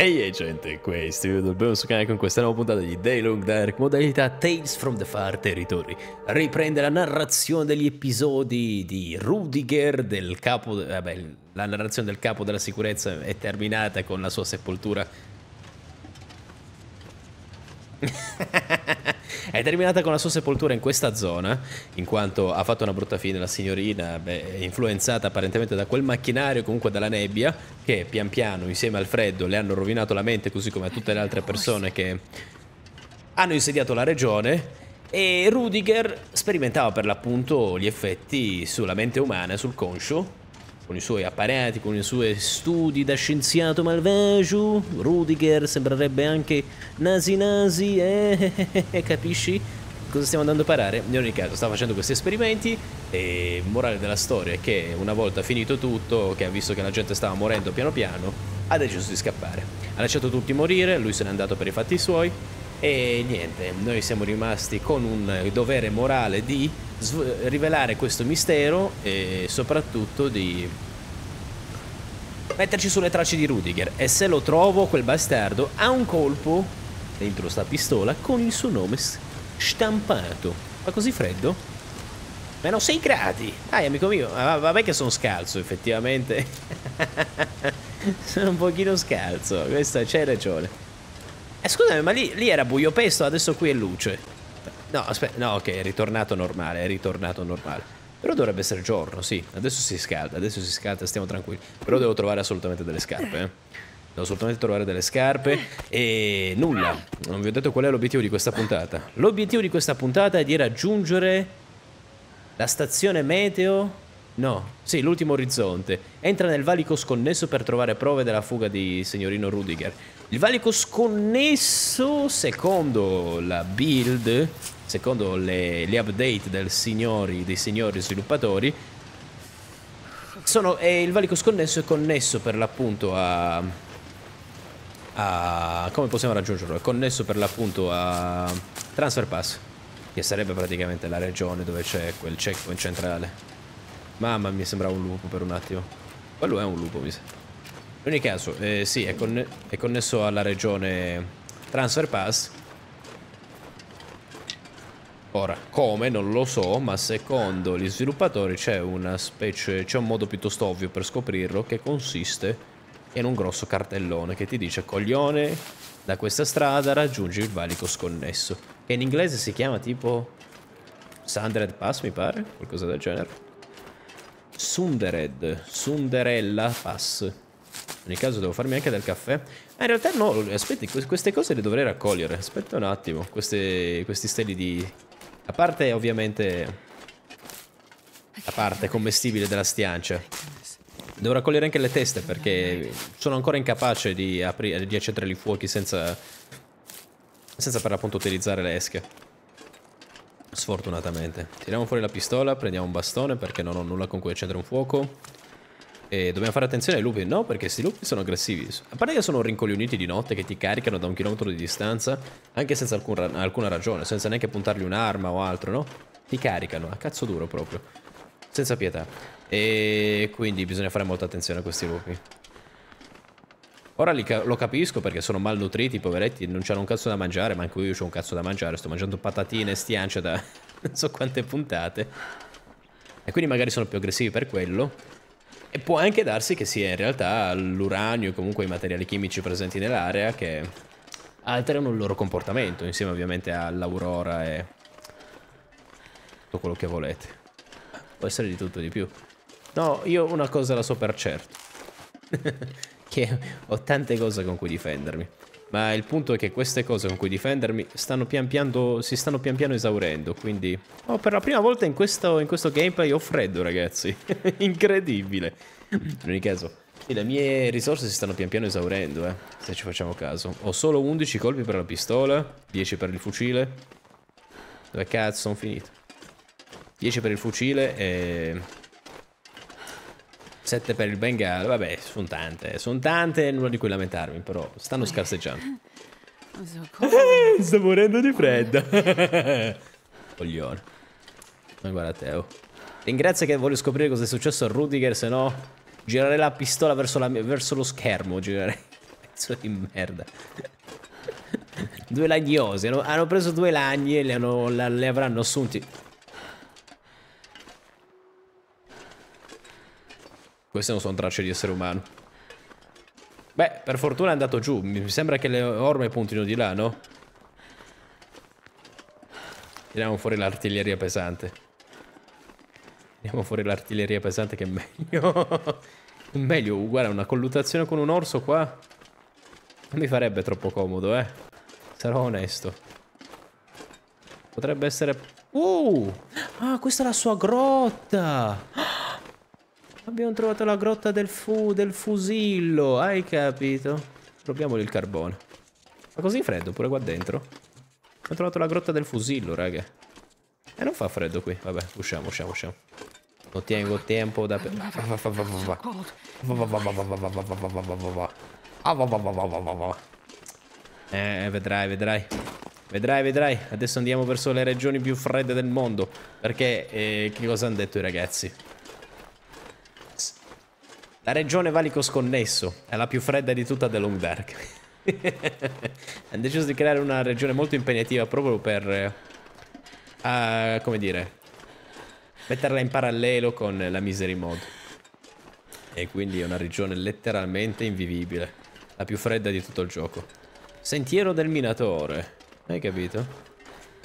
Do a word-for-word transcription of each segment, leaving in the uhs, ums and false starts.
Ehi hey, gente, questo è il benvenuto sul canale con questa nuova puntata di The Long Dark, modalità Tales from the Far Territory. Riprende la narrazione degli episodi di Rudiger, del capo... Vabbè, la narrazione del capo della sicurezza è terminata con la sua sepoltura. È terminata con la sua sepoltura in questa zona, in quanto ha fatto una brutta fine la signorina, beh, influenzata apparentemente da quel macchinario, comunque dalla nebbia, che pian piano insieme al freddo le hanno rovinato la mente, così come a tutte le altre persone che hanno insediato la regione. E Rudiger sperimentava per l'appunto gli effetti sulla mente umana, sul conscio, con i suoi apparati, con i suoi studi da scienziato malvagio. Rudiger sembrerebbe anche nasi nasi, eh? Capisci cosa stiamo andando a parare? In ogni caso sta facendo questi esperimenti e morale della storia è che una volta finito tutto, che ha visto che la gente stava morendo piano piano, ha deciso di scappare. Ha lasciato tutti morire, lui se n'è andato per i fatti suoi e niente, noi siamo rimasti con un dovere morale di rivelare questo mistero e soprattutto di metterci sulle tracce di Rudiger. E se lo trovo, quel bastardo ha un colpo dentro sta pistola con il suo nome stampato. Ma così freddo? Meno sei gradi! Dai amico mio, vabbè che sono scalzo effettivamente. Sono un pochino scalzo, questa c'hai ragione. Eh, scusami, ma lì, lì era buio pesto, adesso qui è luce. No, aspetta, no, ok, è ritornato normale, è ritornato normale. Però dovrebbe essere giorno, sì. Adesso si scalda, adesso si scalda, stiamo tranquilli. Però devo trovare assolutamente delle scarpe, eh. Devo assolutamente trovare delle scarpe e nulla. Non vi ho detto qual è l'obiettivo di questa puntata. L'obiettivo di questa puntata è di raggiungere la stazione meteo... No, sì, l'ultimo orizzonte. Entra nel valico sconnesso per trovare prove della fuga di signorino Rudiger. Il valico sconnesso, secondo la build, secondo le, le update del signori, dei signori sviluppatori, sono, eh, il valico sconnesso è connesso per l'appunto a, a... Come possiamo raggiungerlo? È connesso per l'appunto a Transfer Pass, che sarebbe praticamente la regione dove c'è quel checkpoint centrale. Mamma, mi sembrava un lupo per un attimo. Quello è un lupo, mi sembra. In ogni caso, eh, sì, è, conne è connesso alla regione Transfer Pass. Ora, come? Non lo so, ma secondo gli sviluppatori c'è una specie, c'è un modo piuttosto ovvio per scoprirlo, che consiste in un grosso cartellone che ti dice: coglione, da questa strada raggiungi il valico sconnesso, che in inglese si chiama tipo Sundered Pass, mi pare, qualcosa del genere. Sundered, Sunderella Pass. In ogni caso devo farmi anche del caffè. Ah, in realtà no, aspetti, queste cose le dovrei raccogliere. Aspetta un attimo, queste, questi steli di... A parte ovviamente la parte commestibile della stiancia, devo raccogliere anche le teste perché sono ancora incapace di, aprire, di accendere i fuochi senza, senza per l'appunto utilizzare le esche, sfortunatamente. Tiriamo fuori la pistola, prendiamo un bastone perché non ho nulla con cui accendere un fuoco. E dobbiamo fare attenzione ai lupi, no? Perché questi lupi sono aggressivi. A parte che sono rincoglioniti di notte, che ti caricano da un chilometro di distanza, anche senza alcun ra alcuna ragione, senza neanche puntargli un'arma o altro, no? Ti caricano a cazzo duro proprio, senza pietà. E quindi bisogna fare molta attenzione a questi lupi. Ora li ca lo capisco perché sono malnutriti, poveretti, non c'hanno un cazzo da mangiare, ma anche io c'ho un cazzo da mangiare. Sto mangiando patatine e stiance da non so quante puntate. E quindi magari sono più aggressivi per quello. E può anche darsi che sia in realtà l'uranio, comunque i materiali chimici presenti nell'area, che alterano il loro comportamento, insieme ovviamente all'aurora e tutto quello che volete. Può essere di tutto di più. No, io una cosa la so per certo. Che ho tante cose con cui difendermi. Ma il punto è che queste cose con cui difendermi stanno pian piano, si stanno pian piano esaurendo, quindi... Oh, per la prima volta in questo, in questo gameplay ho freddo, ragazzi. Incredibile. In ogni caso, le mie risorse si stanno pian piano esaurendo, eh, se ci facciamo caso. Ho solo undici colpi per la pistola, dieci per il fucile. Dove cazzo sono finito? dieci per il fucile e... sette per il bengala, vabbè, sono tante, sono tante, nulla di cui lamentarmi, però stanno scarseggiando. Eh, sto morendo di freddo. Coglione. Ma guarda te, oh. Ringrazio che voglio scoprire cosa è successo a Rudiger, se no girerei la pistola verso, la, verso lo schermo, girerei. Cazzo di merda. Due lagnosi. Hanno preso due lagni e li, hanno, li avranno assunti. Queste non sono tracce di essere umano. Beh, per fortuna è andato giù. Mi sembra che le orme puntino di là, no? Tiriamo fuori l'artiglieria pesante. Tiriamo fuori l'artiglieria pesante che è meglio. Meglio, guarda, una colluttazione con un orso qua non mi farebbe troppo comodo, eh. Sarò onesto. Potrebbe essere... Uh! Ah, questa è la sua grotta! Ah! Abbiamo trovato la grotta del fu... del fusillo, hai capito? Proviamoli il carbone. Fa così freddo pure qua dentro? Ho trovato la grotta del fusillo, raga. E non fa freddo qui. Vabbè, usciamo, usciamo, usciamo. Non tengo tempo da... Eh, vedrai, vedrai. Vedrai, vedrai. Adesso andiamo verso le regioni più fredde del mondo. Perché, eh, che cosa hanno detto i ragazzi? La regione valico sconnesso è la più fredda di tutta The Long Dark. Hanno deciso di creare una regione molto impegnativa proprio per... Uh, come dire... metterla in parallelo con la Misery Mode. E quindi è una regione letteralmente invivibile. La più fredda di tutto il gioco. Sentiero del minatore. Hai capito?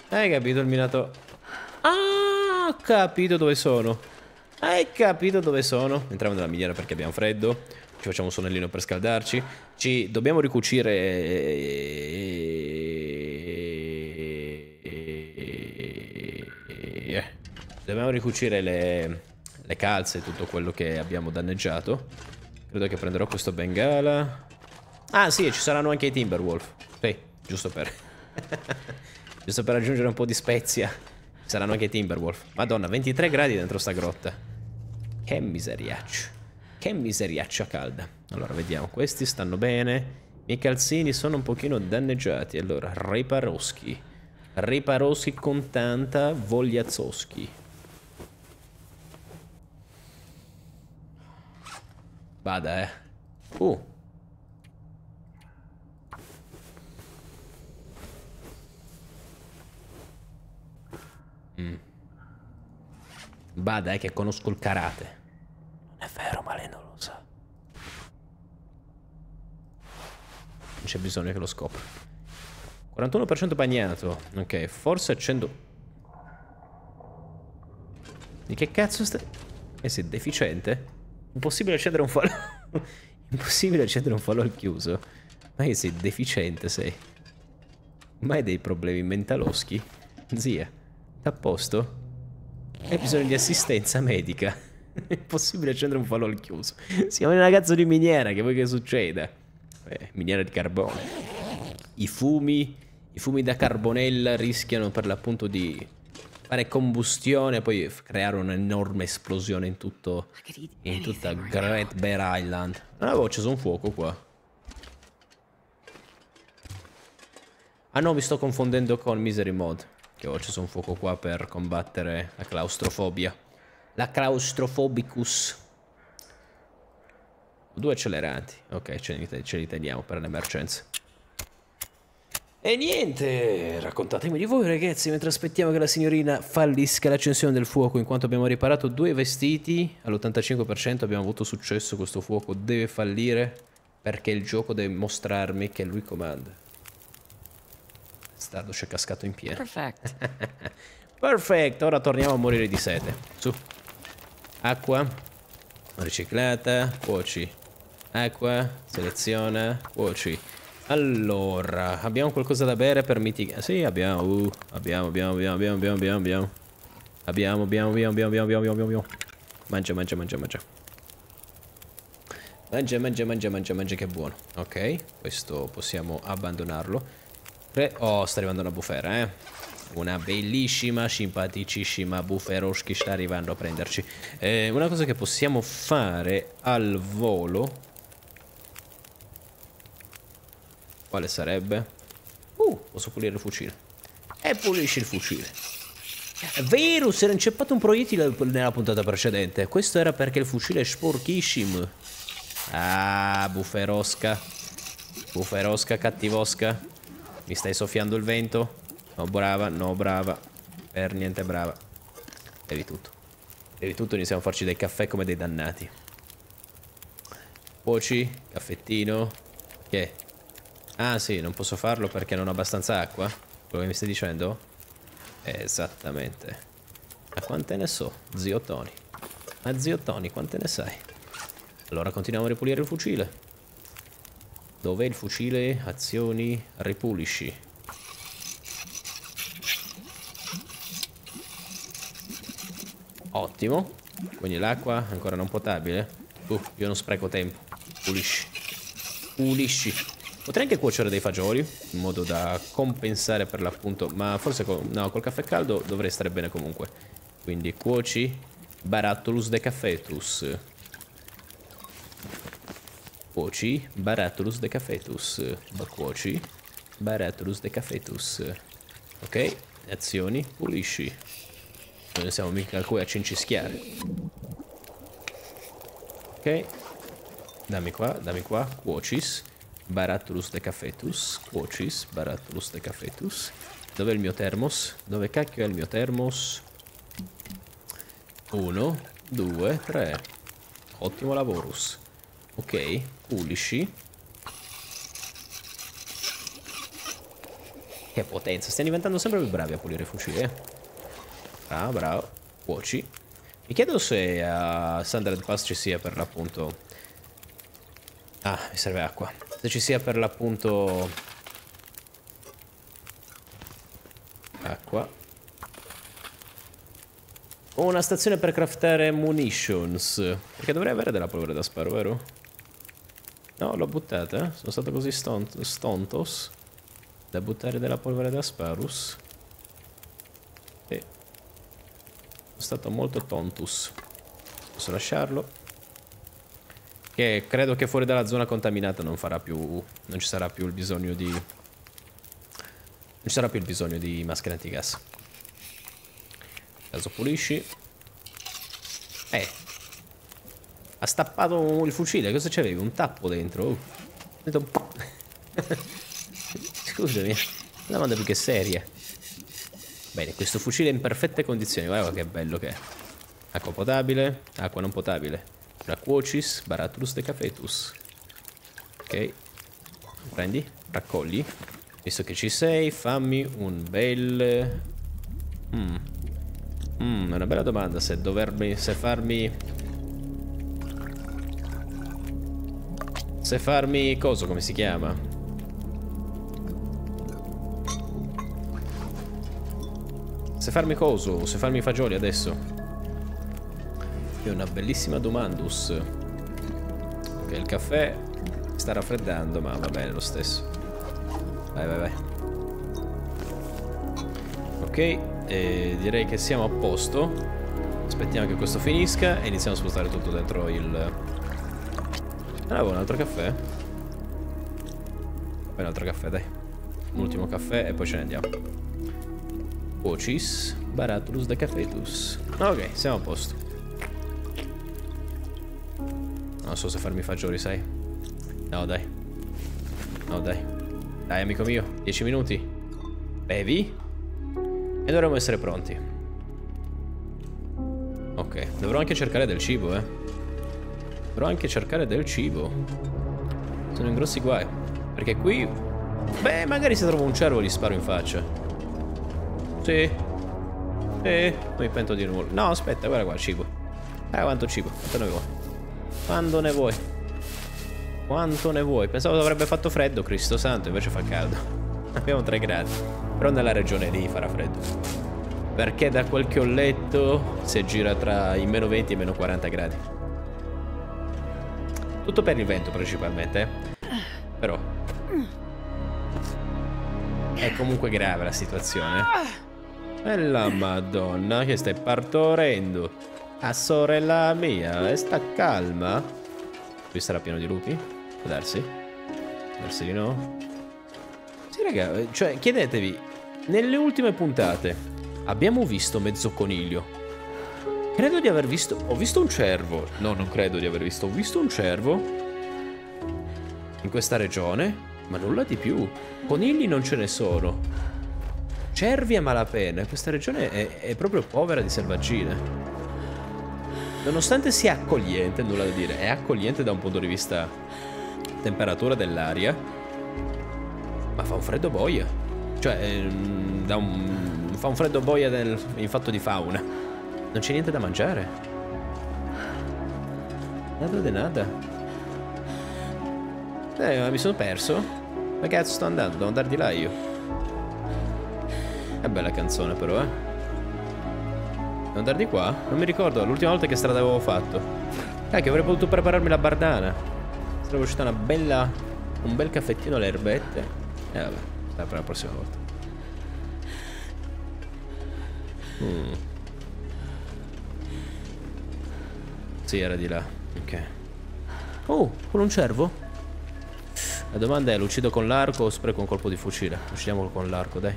Hai capito il minatore? Ah, ho capito dove sono. Hai capito dove sono? Entriamo nella miniera perché abbiamo freddo. Ci facciamo un sonnellino per scaldarci. Ci dobbiamo ricucire... Dobbiamo ricucire le, le calze e tutto quello che abbiamo danneggiato. Credo che prenderò questo bengala. Ah sì, ci saranno anche i Timberwolf. Sì, giusto per giusto per aggiungere un po' di spezia. Ci saranno anche i Timberwolf. Madonna, ventitré gradi dentro sta grotta. Che miseriaccio. Che miseriaccia calda. Allora, vediamo. Questi stanno bene. I miei calzini sono un pochino danneggiati. Allora, riparoschi. Riparoschi con tanta vogliazzoschi. Vada, eh. Uh. Mm. Vada, eh, che conosco il karate. Non è vero, ma lei non lo sa. Non c'è bisogno che lo scopra. quarantuno per cento bagnato. Ok, forse accendo... Di che cazzo stai... Eh sì, deficiente? Impossibile accedere a un falò. Impossibile accedere a un falò al chiuso. Ma che sei deficiente, sei. Ma hai dei problemi mentaloschi? Zia, a posto? Hai bisogno di assistenza medica. Impossibile accedere a un falò al chiuso. Siamo in una cazzo di miniera, che vuoi che succeda? Eh, miniera di carbone. I fumi, i fumi da carbonella rischiano per l'appunto di... fare combustione e poi creare un'enorme esplosione in tutto in tutta Great Bear Island. Non avevo acceso un fuoco qua. Ah no, mi sto confondendo con Misery Mode, che ho acceso un fuoco qua per combattere la claustrofobia. La claustrofobicus. Due acceleranti. Ok, ce li, ce li teniamo per le emergenze. E niente, raccontatemi di voi ragazzi, mentre aspettiamo che la signorina fallisca l'accensione del fuoco, in quanto abbiamo riparato due vestiti all'ottantacinque per cento, abbiamo avuto successo, questo fuoco deve fallire perché il gioco deve mostrarmi che lui comanda. Stato c'è cascato in pieno. Perfetto. Perfetto, ora torniamo a morire di sete. Su. Acqua. Riciclata. Cuoci. Acqua. Seleziona. Cuoci. Allora, abbiamo qualcosa da bere per mitigare? Sì, abbiamo, uh, abbiamo, abbiamo, abbiamo, abbiamo, abbiamo, abbiamo, abbiamo, abbiamo, abbiamo, abbiamo, abbiamo, abbiamo, abbiamo, abbiamo, mangia, mangia, mangia, mangia, mangia, mangia, mangia, mangia, mangia, che buono, ok, questo possiamo abbandonarlo. Oh, sta arrivando una bufera, eh, una bellissima, simpaticissima buferoschi sta arrivando a prenderci. Eh, una cosa che possiamo fare al volo... Quale sarebbe? Uh, posso pulire il fucile. E pulisci il fucile. È vero, si era inceppato un proiettile nella puntata precedente. Questo era perché il fucile è sporchissimo. Ah, buferosca. Buferosca, cattivosca. Mi stai soffiando il vento? No, brava, no, brava. Per niente brava. Bevi tutto. Bevi tutto, iniziamo a farci del caffè come dei dannati. Cuoci, caffettino. Che? Ah sì, non posso farlo perché non ho abbastanza acqua. Quello che mi stai dicendo? Esattamente. Ma quante ne so, zio Tony? Ma zio Tony, quante ne sai? Allora continuiamo a ripulire il fucile. Dov'è il fucile? Azioni, ripulisci. Ottimo. Quindi l'acqua ancora non potabile. Uh, io non spreco tempo. Pulisci. Pulisci. Potrei anche cuocere dei fagioli, in modo da compensare per l'appunto, ma forse con, no, col caffè caldo dovrei stare bene comunque. Quindi cuoci Barattolus de Cafetus. Cuoci Barattolus de Cafetus. Cuoci Barattolus de Cafetus. Ok, azioni, pulisci. Non siamo mica alcuni a cincischiare. Ok, dammi qua, dammi qua, cuocis Barattolus de Cafetus. Cuocis Barattolus de Cafetus. Dov'è il mio termos? Dove cacchio è il mio termos? Uno, due, tre. Ottimo lavorus. Ok, pulisci. Che potenza, stiamo diventando sempre più bravi a pulire i fucili, eh? Ah, bravo. Cuoci. Mi chiedo se a uh, Sundered Pass ci sia per l'appunto. Ah, mi serve acqua. Se ci sia per l'appunto acqua. Ho una stazione per craftare munitions. Perché dovrei avere della polvere da sparo, vero? No, l'ho buttata. Sono stato così stont stontos da buttare della polvere da sparus. E sono stato molto tontus. Posso lasciarlo. Che credo che fuori dalla zona contaminata non farà più. Non ci sarà più il bisogno di. Non ci sarà più il bisogno di maschere antigas. Caso pulisci. Eh. Ha stappato il fucile. Cosa c'avevi? Un tappo dentro. Uh. Sento... Scusami. Una domanda più che seria. Bene, questo fucile è in perfette condizioni. Guarda che bello che è. Acqua potabile. Acqua non potabile. Una cuocis Barattolus de Cafetus. Ok. Prendi, raccogli. Visto che ci sei, fammi un bel... Mm. Mm, è una bella domanda se dovermi... Se farmi... Se farmi... Coso, come si chiama? Se farmi coso, se farmi fagioli adesso. È una bellissima domandus. Ok, il caffè sta raffreddando, ma va bene lo stesso. Vai, vai, vai. Ok, e direi che siamo a posto. Aspettiamo che questo finisca e iniziamo a spostare tutto dentro il... Bravo, un altro caffè. Poi un altro caffè, dai. Un ultimo caffè e poi ce ne andiamo. Ocis Barattolus de Cafetus. Ok, siamo a posto. Non so se farmi fagioli, sai? No, dai. No, dai. Dai, amico mio. Dieci minuti. Bevi. E dovremmo essere pronti. Ok. Dovrò anche cercare del cibo, eh. Dovrò anche cercare del cibo. Sono in grossi guai. Perché qui... Beh, magari se trovo un cervo gli sparo in faccia. Sì. Sì. Non mi pento di nulla. No, aspetta. Guarda qua il cibo. Guarda quanto cibo. Quanto ne vuoi. Quando ne vuoi. Quanto ne vuoi. Pensavo avrebbe fatto freddo, Cristo santo. Invece fa caldo. Abbiamo tre gradi. Però nella regione lì farà freddo. Perché da quel che ho letto si gira tra i meno venti e i meno quaranta gradi. Tutto per il vento principalmente, eh? Però è comunque grave la situazione. E la madonna che stai partorendo. Ah, sorella mia, e sta calma. Qui sarà pieno di lupi? Può darsi? Può darsi di no? Sì, raga, cioè, chiedetevi, nelle ultime puntate abbiamo visto mezzo coniglio. Credo di aver visto... Ho visto un cervo. No, non credo di aver visto. Ho visto un cervo in questa regione. Ma nulla di più. Conigli non ce ne sono. Cervi a malapena. Questa regione è, è proprio povera di selvaggine. Nonostante sia accogliente, nulla da dire, è accogliente da un punto di vista temperatura dell'aria, ma fa un freddo boia. Cioè, da un, fa un freddo boia del, in fatto di fauna. Non c'è niente da mangiare. Nada de nada. Eh, ma mi sono perso? Ma cazzo sto andando, devo andare di là io. È bella canzone però, eh. Devo andare di qua? Non mi ricordo, l'ultima volta che strada avevo fatto. Cacchio, avrei potuto prepararmi la bardana. Sarebbe uscita una bella... un bel caffettino alle erbette. E eh, vabbè, sarà per la prossima volta. Mm. Sì, era di là. Ok. Oh, quello è un cervo? La domanda è, lo uccido con l'arco o spreco un colpo di fucile? Uccidiamolo con l'arco, dai.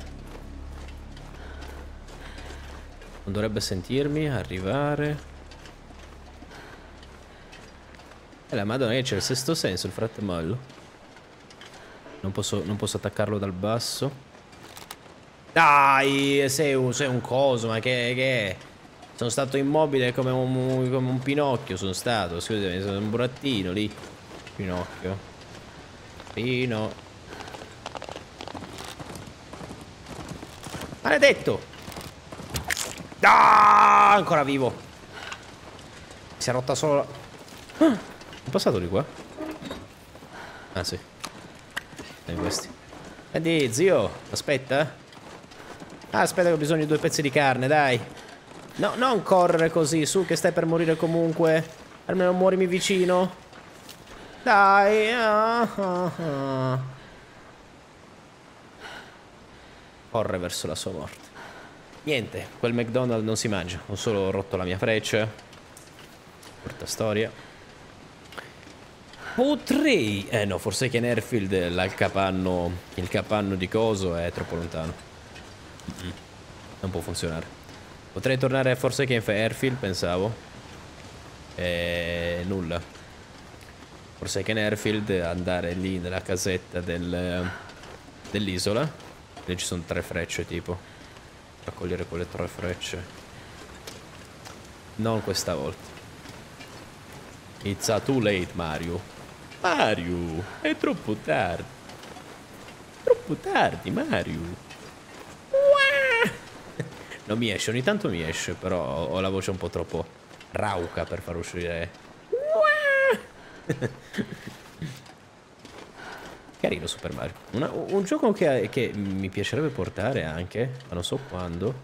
Non dovrebbe sentirmi arrivare. E la madonna che c'è il sesto senso, il fratello. Non posso, non posso attaccarlo dal basso. Dai, sei un, sei un coso, ma che, che... Sono stato immobile come un, come un Pinocchio, sono stato. Scusami, sono un burattino lì. Pinocchio. Pino. Maledetto! Ah, ancora vivo. Si è rotta solo la... Ah, è passato di qua? Ah sì. Dai questi. Andi zio, aspetta. Ah, aspetta che ho bisogno di due pezzi di carne, dai. No, non correre così, su che stai per morire comunque. Almeno muorimi vicino. Dai. Ah, ah, ah. Corre verso la sua morte. Niente, quel McDonald's non si mangia. Ho solo rotto la mia freccia. Brutta storia. Potrei... Eh no, Forsaken Airfield, il capanno... Il capanno di coso è troppo lontano. Mm-mm. Non può funzionare. Potrei tornare a Forsaken Airfield, pensavo. E... nulla. Forsaken Airfield, andare lì nella casetta del... dell'isola. Lì ci sono tre frecce, tipo. Raccogliere quelle tre frecce. Non questa volta. It's a too late, Mario. Mario, è troppo tardi. Troppo tardi, Mario. Non mi esce, ogni tanto mi esce, però ho la voce un po' troppo rauca per far uscire. Carino Super Mario. Una, un gioco che, che mi piacerebbe portare anche, ma non so quando.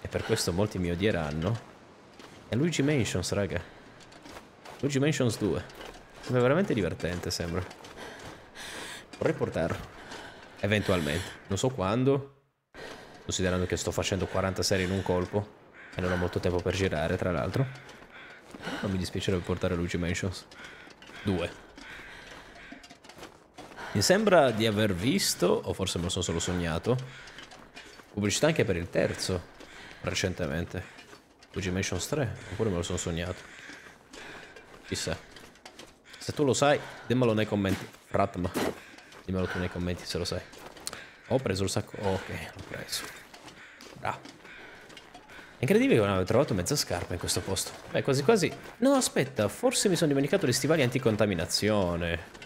E per questo molti mi odieranno. È Luigi's Mansion, raga. Luigi's Mansion due. Sembra veramente divertente, sembra. Vorrei portarlo. Eventualmente. Non so quando. Considerando che sto facendo quaranta serie in un colpo. E non ho molto tempo per girare, tra l'altro. Non mi dispiacerebbe portare Luigi's Mansion due. Mi sembra di aver visto, o forse me lo sono solo sognato, pubblicità anche per il terzo, recentemente. Luigi Mansion tre, oppure me lo sono sognato. Chissà. Se tu lo sai, dimmelo nei commenti. Ratma. Dimmelo tu nei commenti se lo sai. Ho preso il sacco... Ok, l'ho preso. Bravo. È incredibile che non avevo trovato mezza scarpa in questo posto. Beh, quasi quasi... No, aspetta, forse mi sono dimenticato gli stivali anticontaminazione.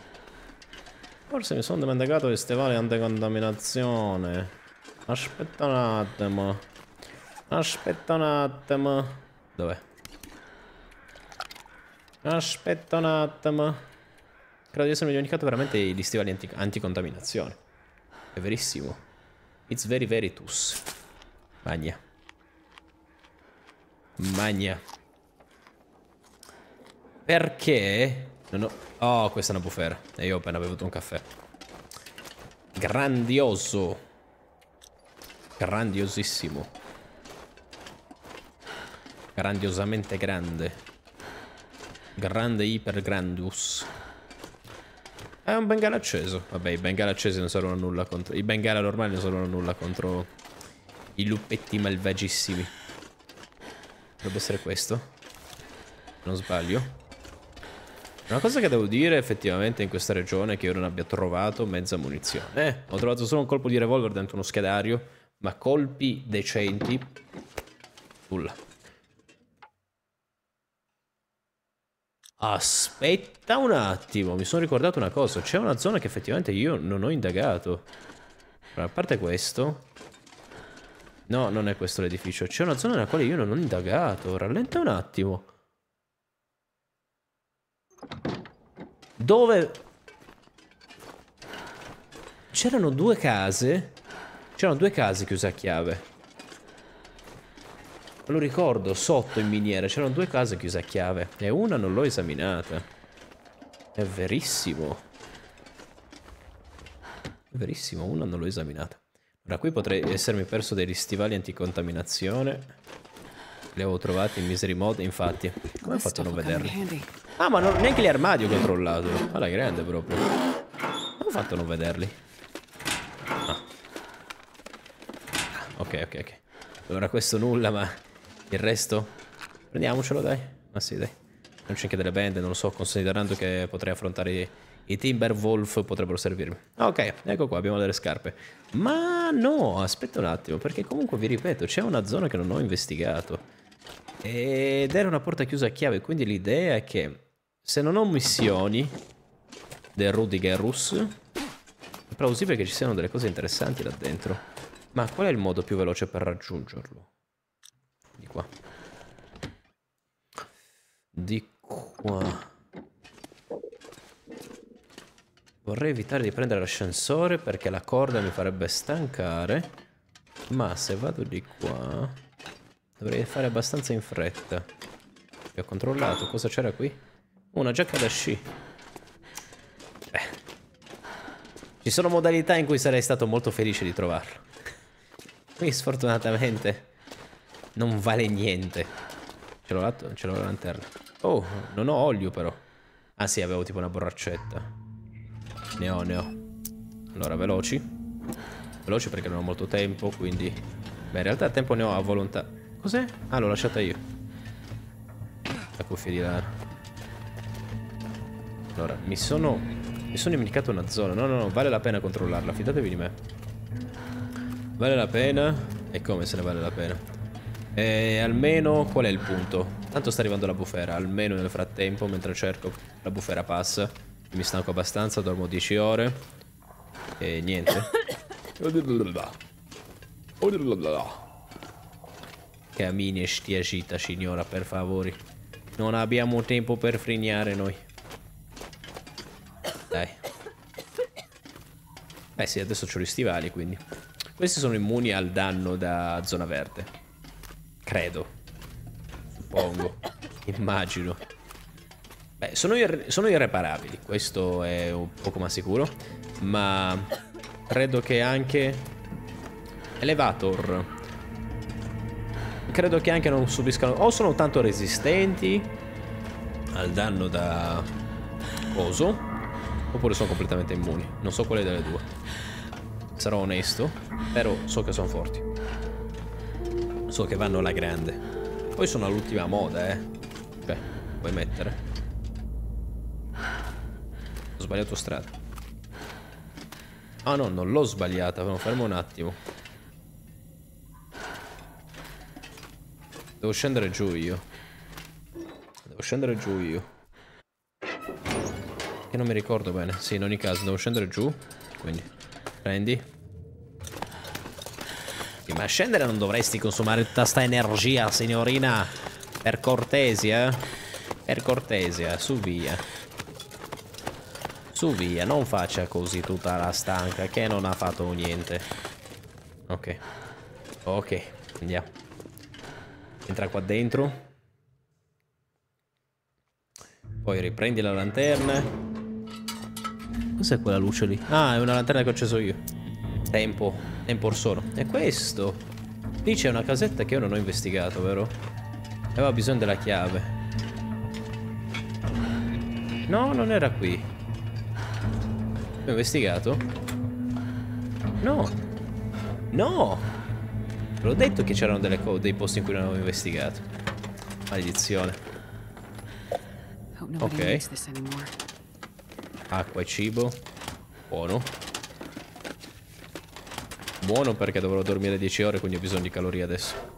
Forse mi sono dimenticato gli stivali anticontaminazione. Aspetta un attimo. Aspetta un attimo. Dov'è? Aspetta un attimo. Credo di essermi dimenticato veramente gli stivali anti anticontaminazione. È verissimo. It's very very tus. Magna. Magna. Perché... No, no. Oh, questa è una bufera. E io ho appena bevuto un caffè. Grandioso. Grandiosissimo. Grandiosamente grande. Grande iper grandius. È un bengala acceso. Vabbè, i bengala accesi non servono a nulla contro... I bengala normali non servono a nulla contro i lupetti malvagissimi. Dovrebbe essere questo. Non sbaglio. Una cosa che devo dire effettivamente in questa regione è che io non abbia trovato mezza munizione. Eh, ho trovato solo un colpo di revolver dentro uno schedario, ma colpi decenti. Nulla. Aspetta un attimo, mi sono ricordato una cosa. C'è una zona che effettivamente io non ho indagato. Allora, a parte questo... No, non è questo l'edificio. C'è una zona nella quale io non ho indagato. Rallenta un attimo. Dove c'erano due case. C'erano due case chiuse a chiave. Lo ricordo, sotto in miniera c'erano due case chiuse a chiave e una non l'ho esaminata. È verissimo. È verissimo, una non l'ho esaminata. Da qui potrei essermi perso degli stivali anticontaminazione. Li avevo trovati in Misery Mode, infatti. Come ho fatto a non vederli? Ah, ma non, neanche gli armadi ho controllato. Alla grande proprio. Come ho fatto a non vederli? Ah. Ok, ok, ok. Allora questo nulla, ma il resto? Prendiamocelo, dai. Ma sì, dai. Non c'è anche delle bende, non lo so, considerando che potrei affrontare... I... I Timberwolf potrebbero servirmi. Ok, ecco qua, abbiamo delle scarpe. Ma no, aspetta un attimo, perché comunque vi ripeto, c'è una zona che non ho investigato ed era una porta chiusa a chiave, quindi l'idea è che se non ho missioni del Rudiger è plausibile che ci siano delle cose interessanti là dentro. Ma qual è il modo più veloce per raggiungerlo? Di qua. Di qua. Vorrei evitare di prendere l'ascensore perché la corda mi farebbe stancare. Ma se vado di qua dovrei fare abbastanza in fretta. Vi ho controllato, cosa c'era qui? Una giacca da sci. Beh. Ci sono modalità in cui sarei stato molto felice di trovarlo. Qui sfortunatamente non vale niente. Ce l'ho la, ce l'ho la lanterna. Oh, non ho olio però. Ah sì, avevo tipo una borraccetta. Ne ho, ne ho. Allora, veloci. Veloci perché non ho molto tempo, quindi... Beh, in realtà tempo ne ho a volontà. Cos'è? Ah, l'ho lasciata io. La cuffia di lana. Allora, mi sono... Mi sono dimenticato una zona. No, no, no, vale la pena controllarla. Fidatevi di me. Vale la pena? E come se ne vale la pena? E almeno... Qual è il punto? Tanto sta arrivando la bufera. Almeno nel frattempo, mentre cerco, la bufera passa. Mi stanco abbastanza, dormo dieci ore. E niente. Cammini e stia gita, signora, per favore. Non abbiamo tempo per frignare noi. Dai. Eh sì, adesso c'ho gli stivali, quindi. Questi sono immuni al danno da zona verde. Credo. Suppongo. Immagino. Beh, sono, ir sono irreparabili, questo è un poco ma sicuro, ma credo che anche Elevator, credo che anche non subiscano, o sono tanto resistenti al danno da coso, oppure sono completamente immuni, non so quale delle due, sarò onesto, però so che sono forti, so che vanno alla grande, poi sono all'ultima moda, eh, beh, puoi mettere. Ho sbagliato strada. Ah no, non l'ho sbagliata. No, fermo un attimo. Devo scendere giù io. Devo scendere giù io. Che non mi ricordo bene. Sì, in ogni caso devo scendere giù. Quindi prendi. Sì, ma a scendere non dovresti consumare tutta sta energia, signorina. Per cortesia. Per cortesia, su via. Su via, non faccia così tutta la stanca che non ha fatto niente. Ok. Ok, andiamo. Entra qua dentro. Poi riprendi la lanterna. Cos'è quella luce lì? Ah, è una lanterna che ho acceso io. Tempo, tempo or sono. E questo? Lì c'è una casetta che io non ho investigato, vero? Aveva bisogno della chiave. No, non era qui. Ho investigato? No! No! L'ho detto che c'erano dei posti in cui non avevo investigato. Maledizione. Ok. Acqua e cibo. Buono. Buono perché dovrò dormire dieci ore, quindi ho bisogno di calorie adesso.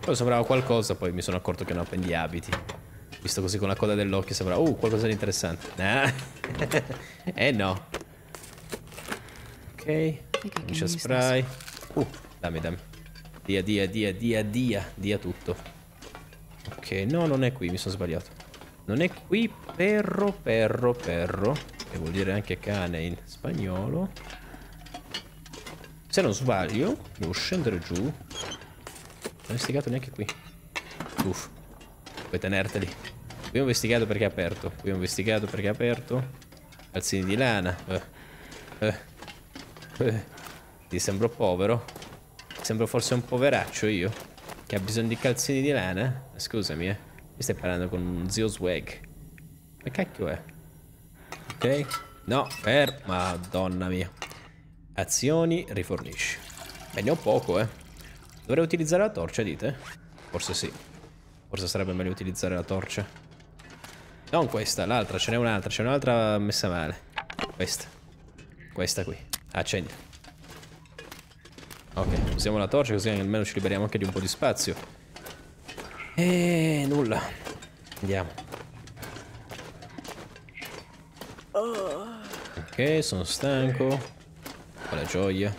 Poi sembrava qualcosa, poi mi sono accorto che non appendi abiti. Visto così con la coda dell'occhio sembrava uh, qualcosa di interessante. Ah. Eh no. Ok. C'è spray. Uh, dammi, dammi. Dia, dia, dia, dia, dia. Dia tutto. Ok, no, non è qui, mi sono sbagliato. Non è qui, perro, perro, perro. Che vuol dire anche cane in spagnolo. Se non sbaglio, devo scendere giù. Non ho investigato neanche qui. Uff. Puoi tenerteli. Qui ho investigato perché è aperto. Qui ho investigato perché è aperto. Calzini di lana. Eh. Eh. Eh. Ti sembro povero? Ti sembro forse un poveraccio io? Che ha bisogno di calzini di lana? Scusami, eh. Mi stai parlando con un zio swag. Ma cacchio è? Ok. No, per... Madonna mia. Azioni, rifornisci. Beh, ne ho poco, eh. Dovrei utilizzare la torcia, dite? Forse sì. Forse sarebbe meglio utilizzare la torcia. Non questa, l'altra. Ce n'è un'altra. C'è un'altra messa male. Questa. Questa qui. Accendi. Ok, usiamo la torcia così almeno ci liberiamo anche di un po' di spazio. E nulla. Andiamo. Ok, sono stanco. Quella gioia.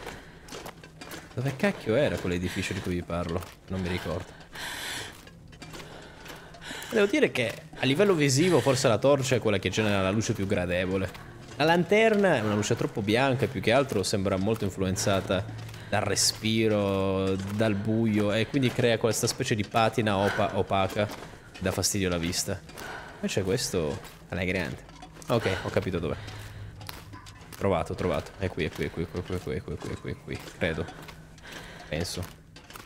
Dove cacchio era quell'edificio di cui vi parlo? Non mi ricordo. Devo dire che a livello visivo forse la torcia è quella che genera la luce più gradevole. La lanterna è una luce troppo bianca, più che altro sembra molto influenzata dal respiro, dal buio, e quindi crea questa specie di patina opa opaca che dà fastidio alla vista. Invece questo è grande. Ok, ho capito dov'è. Trovato, trovato. È qui, è qui, è qui, è qui, è qui, è qui, è qui, è qui, è qui, credo. Penso.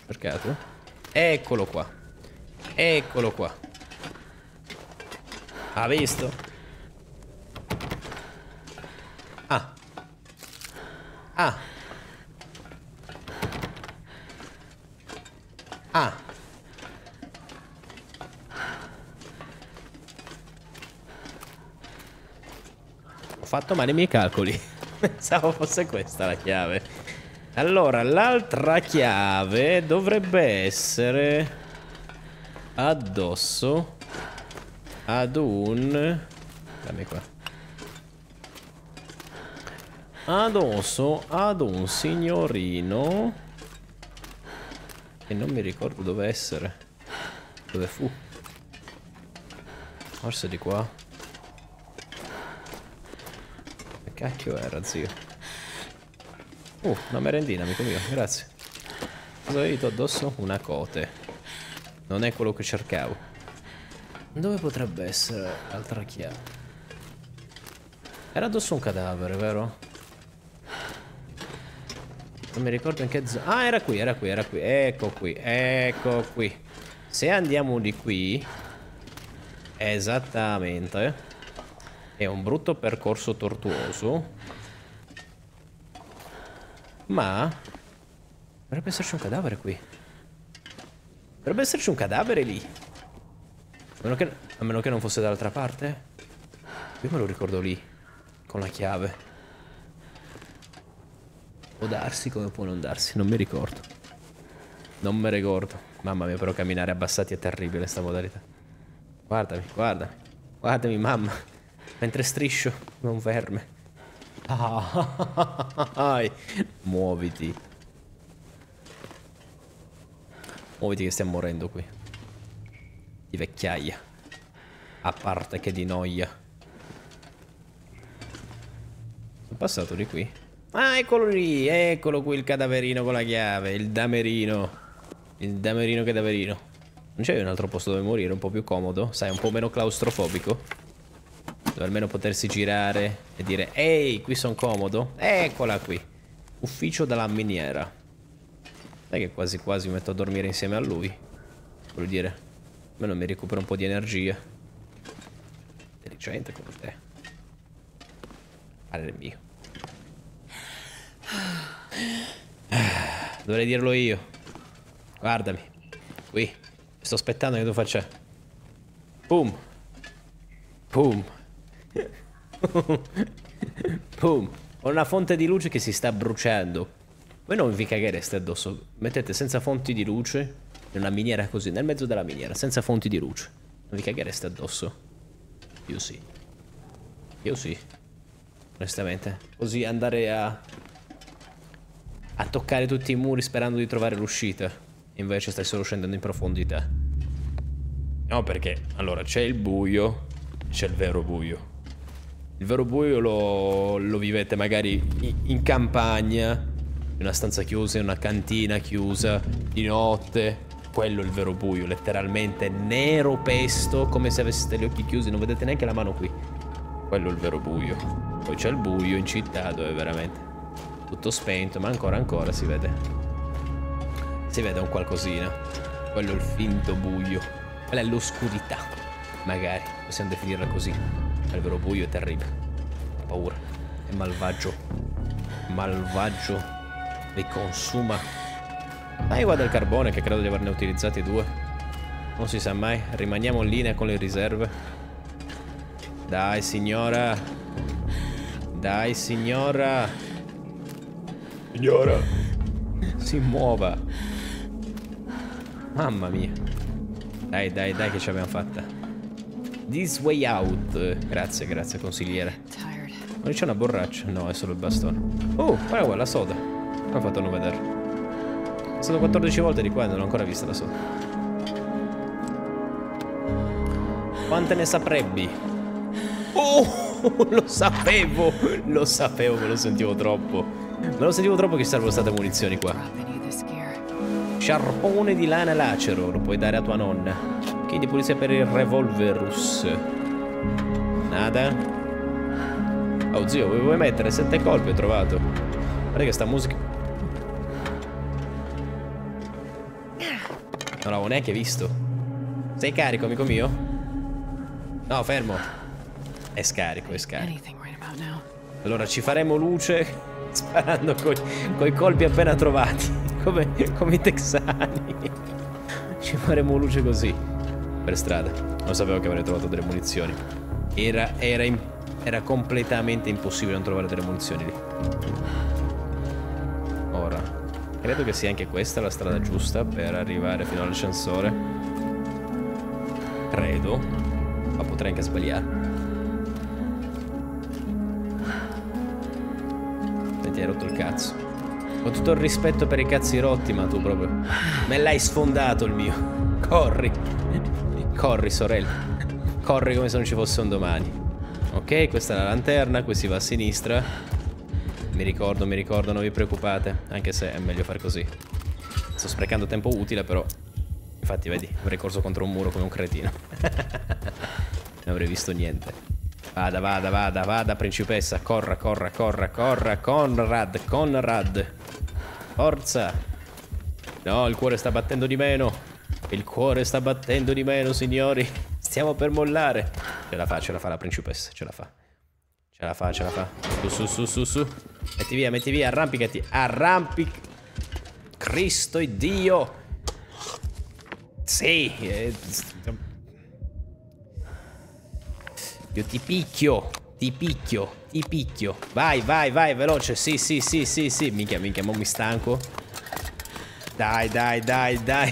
Cercato. Eccolo qua. Eccolo qua. Ha visto? Ah. Ah. Ah. Ho fatto male i miei calcoli. Pensavo fosse questa la chiave. Allora, l'altra chiave dovrebbe essere addosso ad un... Dammi qua. Addosso ad un signorino che non mi ricordo dove essere. Dove fu? Forse di qua. Cacchio era, zio. Uh, una merendina, amico mio, grazie. Cosa avevi addosso? Una cote. Non è quello che cercavo. Dove potrebbe essere l'altra chiave? Era addosso un cadavere, vero? Non mi ricordo in che zona. Ah, era qui, era qui, era qui. Ecco qui, ecco qui. Se andiamo di qui. Esattamente. È un brutto percorso tortuoso. Ma dovrebbe esserci un cadavere qui. Dovrebbe esserci un cadavere lì. A meno che, a meno che non fosse dall'altra parte. Io me lo ricordo lì. Con la chiave. Può darsi come può non darsi. Non mi ricordo. Non me ricordo. Mamma mia, però camminare abbassati è terribile sta modalità. Guardami, guardami. Guardami, mamma. Mentre striscio come un verme. Ah, muoviti. Muoviti che stiamo morendo qui. Di vecchiaia. A parte che di noia. Sono passato di qui. Ah, eccolo lì. Eccolo qui il cadaverino con la chiave. Il damerino. Il damerino cadaverino. Non c'è un altro posto dove morire? Un po' più comodo? Sai, un po' meno claustrofobico? Dove almeno potersi girare e dire: ehi, qui sono comodo. Eccola qui. Ufficio della miniera. Sai che quasi quasi mi metto a dormire insieme a lui. Voglio dire, almeno mi recupero un po' di energia. Intelligente come te. Padre mio. Dovrei dirlo io. Guardami. Qui. Sto aspettando che tu faccia. Boom. Boom. Boom. Ho una fonte di luce che si sta bruciando. Voi non vi caghereste addosso. Mettete senza fonti di luce in una miniera così, nel mezzo della miniera, senza fonti di luce. Non vi caghereste addosso. Io sì. Io sì. Onestamente. Così andare a... a toccare tutti i muri sperando di trovare l'uscita. Invece stai solo scendendo in profondità. No, perché allora c'è il buio, c'è il vero buio. Il vero buio lo, lo vivete magari in campagna, in una stanza chiusa, in una cantina chiusa, di notte. Quello è il vero buio, letteralmente nero pesto, come se aveste gli occhi chiusi, non vedete neanche la mano qui. Quello è il vero buio. Poi c'è il buio in città dove è veramente tutto spento, ma ancora ancora si vede. Si vede un qualcosina. Quello è il finto buio. Quella è l'oscurità. Magari possiamo definirla così. Ma il vero buio è terribile. Ho paura. È malvagio. Malvagio. Mi consuma. Ma io vado al carbone, che credo di averne utilizzati due. Non si sa mai. Rimaniamo in linea con le riserve. Dai signora. Dai signora. Signora, si muova. Mamma mia. Dai, dai, dai, che ce l'abbiamo fatta. This way out. Grazie, grazie, consigliere. Ma c'è una borraccia? No, è solo il bastone. Oh, guarda qua, la soda. Come ho fatto a non vedere? È stato quattordici volte di qua e non ho ancora vista la soda. Quante ne saprebbi? Oh, lo sapevo. Lo sapevo, me lo sentivo troppo. Me lo sentivo troppo che servono state munizioni qua. Sciarpone di lana lacero, lo puoi dare a tua nonna. Che di pulizia per il revolverus. Nada. Oh zio, vuoi mettere sette colpi? Ho trovato. Guarda che sta musica. Non l'avevo neanche visto. Sei carico, amico mio? No, fermo. È scarico, è scarico. Allora ci faremo luce sparando coi, coi colpi appena trovati, come, come i texani. Ci faremo luce così per strada. Non sapevo che avrei trovato delle munizioni. Era, era, in, era completamente impossibile non trovare delle munizioni lì. Ora credo che sia anche questa la strada giusta per arrivare fino all'ascensore. Credo, ma potrei anche sbagliare. Ti hai rotto il cazzo. Ho tutto il rispetto per i cazzi rotti, ma tu proprio me l'hai sfondato il mio. Corri. Corri, sorella. Corri come se non ci fosse un domani. Ok, questa è la lanterna. Qui si va a sinistra. Mi ricordo, mi ricordo, non vi preoccupate. Anche se è meglio far così. Sto sprecando tempo utile, però. Infatti, vedi, avrei corso contro un muro come un cretino. Non avrei visto niente. Vada, vada, vada, vada, principessa. Corra, corra, corra, corra. Conrad, Conrad. Forza. No, il cuore sta battendo di meno. Il cuore sta battendo di meno, signori. Stiamo per mollare. Ce la fa, ce la fa la principessa, ce la fa. Ce la fa, ce la fa. Su, su, su, su, su. Metti via, metti via, arrampicati. Arrampic. Cristo e Dio. Sì. Eh... Io ti picchio, ti picchio, ti picchio. Vai, vai, vai, veloce. Sì, sì, sì, sì, sì. Minchia, minchia, mo mi stanco. Dai, dai, dai, dai.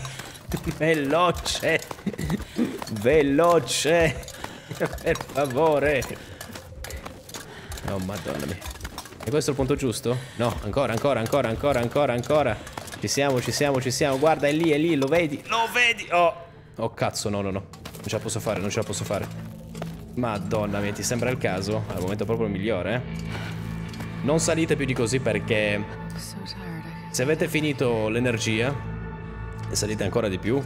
Veloce. Veloce. Per favore. Oh, madonna mia. E questo è il punto giusto? No, ancora, ancora, ancora, ancora, ancora, ancora. Ci siamo, ci siamo, ci siamo. Guarda, è lì, è lì, lo vedi? Lo vedi? Oh, oh cazzo, no, no, no. Non ce la posso fare, non ce la posso fare. Madonna mia, ti sembra il caso? Al momento proprio migliore, eh? Non salite più di così perché se avete finito l'energia e salite ancora di più,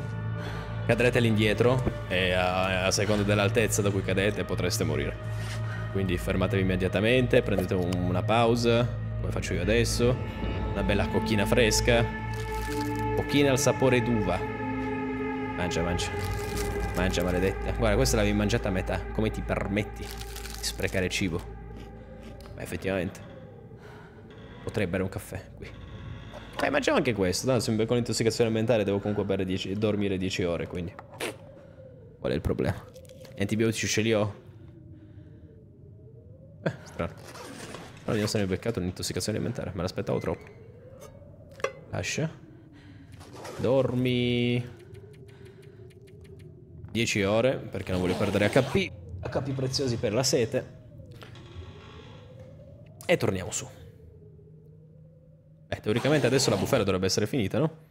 cadrete all'indietro e a, a seconda dell'altezza da cui cadete potreste morire. Quindi fermatevi immediatamente, prendete un, una pausa, come faccio io adesso. Una bella cocchina fresca. Cocchina al sapore d'uva. Mangia, mangia. Mangia, maledetta. Guarda, questa l'avevi mangiata a metà. Come ti permetti di sprecare cibo? Ma effettivamente potrei bere un caffè qui. Eh, mangiamo anche questo. No, se con l'intossicazione mentale devo comunque bere dieci, dormire dieci ore, quindi qual è il problema? antibiotici ce li ho. Eh, strano. Però vediamo se ne ho beccato un'intossicazione alimentare. Me l'aspettavo troppo. Lascia. Dormi. dieci ore, perché non voglio perdere acca pi. acca pi preziosi per la sete. E torniamo su. Beh, teoricamente adesso la bufera dovrebbe essere finita, no?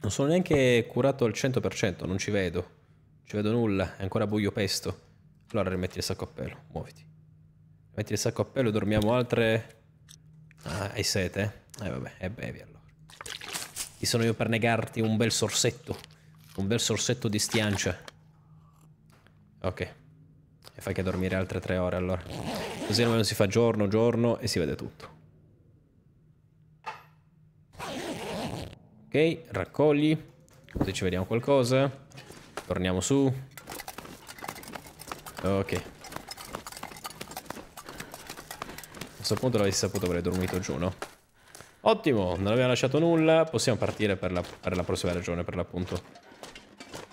Non sono neanche curato al cento per cento, non ci vedo. Non ci vedo nulla, è ancora buio pesto. Allora rimetti il sacco a pelo, muoviti. Rimetti il sacco a pelo e dormiamo altre... Ah, hai sete? Eh vabbè, e bevi allora. Chi sono io per negarti un bel sorsetto? Un bel sorsetto di stiancia. Ok. E fai che dormire altre tre ore allora. Così almeno si fa giorno, giorno e si vede tutto. Ok, raccogli. Così ci vediamo qualcosa. Torniamo su. Ok. A questo punto l'avrei saputo, avrei dormito giù, no? Ottimo, non abbiamo lasciato nulla. Possiamo partire per la, per la prossima regione, per l'appunto.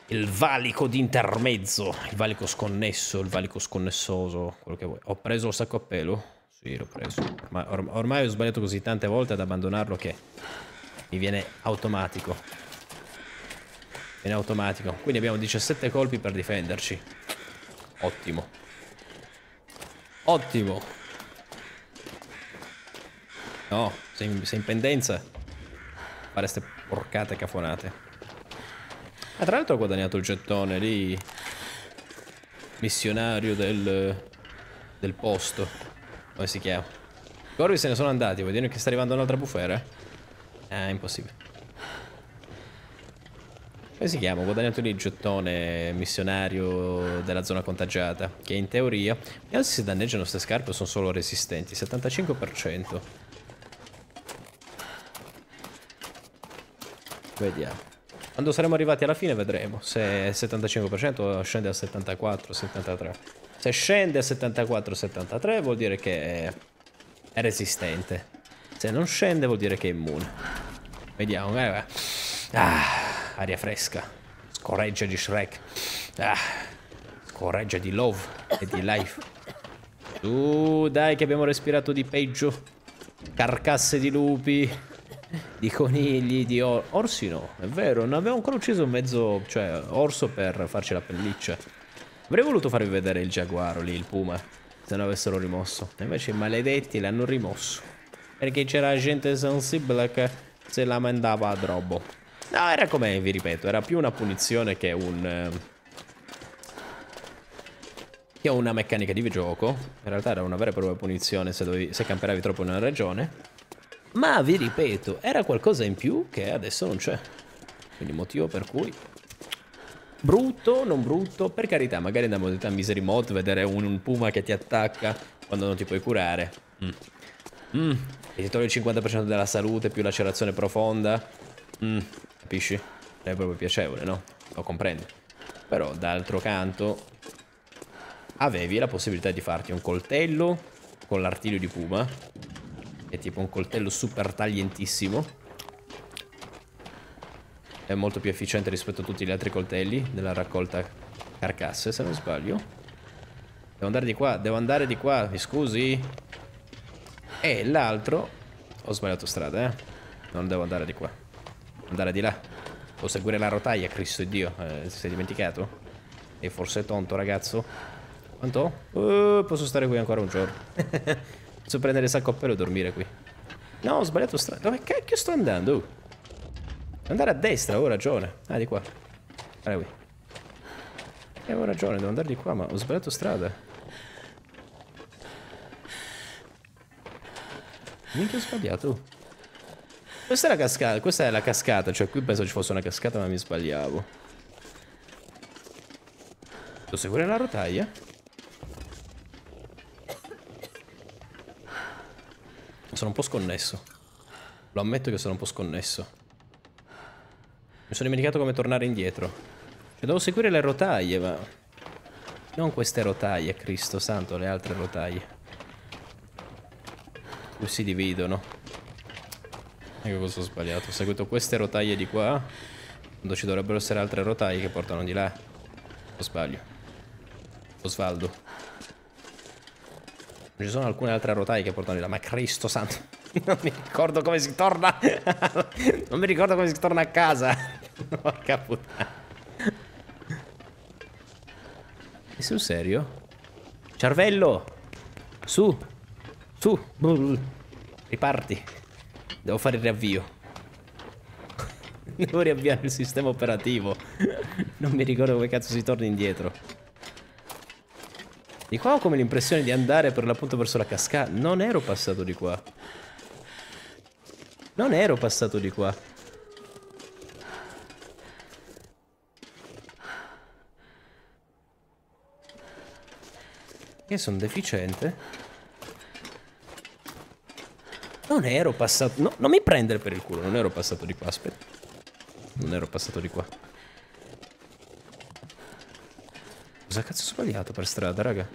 Il valico d'intermezzo, il valico sconnesso, il valico sconnessoso, quello che vuoi. Ho preso il sacco a pelo? Sì, l'ho preso. Ma or ormai ho sbagliato così tante volte ad abbandonarlo che mi viene automatico. Mi viene automatico. Quindi abbiamo diciassette colpi per difenderci. Ottimo. Ottimo. No, sei in, sei in pendenza. Fare ste porcate cafonate. Ah, tra l'altro ho guadagnato il gettone lì, missionario del, del posto, come si chiama? I corvi se ne sono andati, vuol dire che sta arrivando un'altra bufera? Ah, impossibile. Come si chiama? Ho guadagnato lì il gettone missionario della zona contagiata, che in teoria... Vediamo se si danneggiano queste scarpe o sono solo resistenti, settantacinque per cento. Vediamo. Quando saremo arrivati alla fine vedremo se il settantacinque per cento scende a settantaquattro settantatré. Se scende a settantaquattro settantatré vuol dire che è resistente. Se non scende vuol dire che è immune. Vediamo. Eh, ah, aria fresca. Scoreggia di Shrek. Ah, scoreggia di Love e di Life. Uh, dai che abbiamo respirato di peggio. Carcasse di lupi. Di conigli, di or orsi no, è vero, non avevo ancora ucciso mezzo, cioè, orso per farci la pelliccia. Avrei voluto farvi vedere il giaguaro lì, il puma, se non avessero rimosso. E invece i maledetti l'hanno rimosso, perché c'era gente sensibile che se la mandava a robo. No, era come, vi ripeto, era più una punizione che un... Eh, che una meccanica di gioco. In realtà era una vera e propria punizione se, dovevi, se camperavi troppo in una regione. Ma vi ripeto, era qualcosa in più che adesso non c'è. Quindi motivo per cui... Brutto, non brutto, per carità, magari andiamo a Misery Mode, vedere un, un puma che ti attacca quando non ti puoi curare. Mm. Mm. E ti togli il cinquanta per cento della salute più lacerazione profonda. Mm. Capisci? Non è proprio piacevole, no? Lo comprendo. Però, d'altro canto, avevi la possibilità di farti un coltello con l'artiglio di puma... È tipo un coltello super taglientissimo. È molto più efficiente rispetto a tutti gli altri coltelli della raccolta carcasse, se non sbaglio. Devo andare di qua, devo andare di qua, mi scusi. E l'altro... Ho sbagliato strada, eh. Non devo andare di qua. Andare di là. Devo seguire la rotaia, Cristo e Dio. Eh, ti sei dimenticato? E forse è tonto, ragazzo. Quanto? Uh, posso stare qui ancora un giorno. Posso prendere il sacco a pelo e dormire qui. No, ho sbagliato strada. Dove cacchio sto andando? Uh. Andare a destra, ho ragione. Ah, di qua. Guarda qui. E eh, ho ragione, devo andare di qua, ma ho sbagliato strada. Minchia, ho sbagliato. Uh. Questa è la cascata, questa è la cascata, cioè qui penso ci fosse una cascata, ma mi sbagliavo. Devo seguire la rotaia? Sono un po' sconnesso. Lo ammetto che sono un po' sconnesso. Mi sono dimenticato come tornare indietro. Cioè devo seguire le rotaie, ma... Non queste rotaie, Cristo santo, le altre rotaie. Qui si dividono. Ecco cosa ho sbagliato. Ho seguito queste rotaie di qua. Quando ci dovrebbero essere altre rotaie che portano di là. Lo sbaglio. Osvaldo. Ci sono alcune altre rotaie che portano là, ma Cristo santo, non mi ricordo come si torna. Non mi ricordo come si torna a casa. Porca puttana. E sul serio? Cervello! Su! Su! Riparti! Devo fare il riavvio. Devo riavviare il sistema operativo. Non mi ricordo come cazzo si torna indietro. Di qua ho come l'impressione di andare per l'appunto verso la cascata. Non ero passato di qua. Non ero passato di qua. Che sono deficiente. Non ero passato. No, non mi prendere per il culo. Non ero passato di qua. Aspetta. Non ero passato di qua. Cosa cazzo ho sbagliato per strada, raga?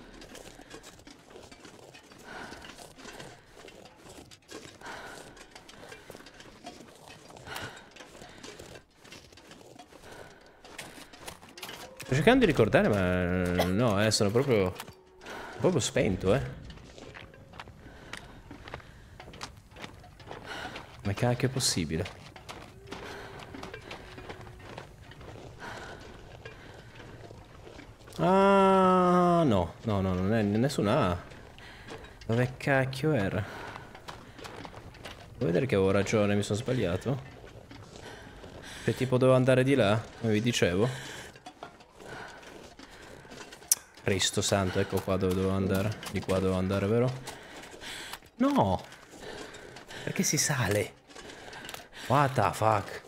Sto cercando di ricordare, ma no, eh, sono proprio proprio spento, eh. Ma cacchio è possibile? Ah, no, no, no, non è nessuna A. Dove cacchio era? Vuoi vedere che avevo ragione, mi sono sbagliato? Che tipo dovevo andare di là, come vi dicevo? Cristo santo, ecco qua dove dovevo andare. Di qua dovevo andare, vero? No! Perché si sale? What the fuck?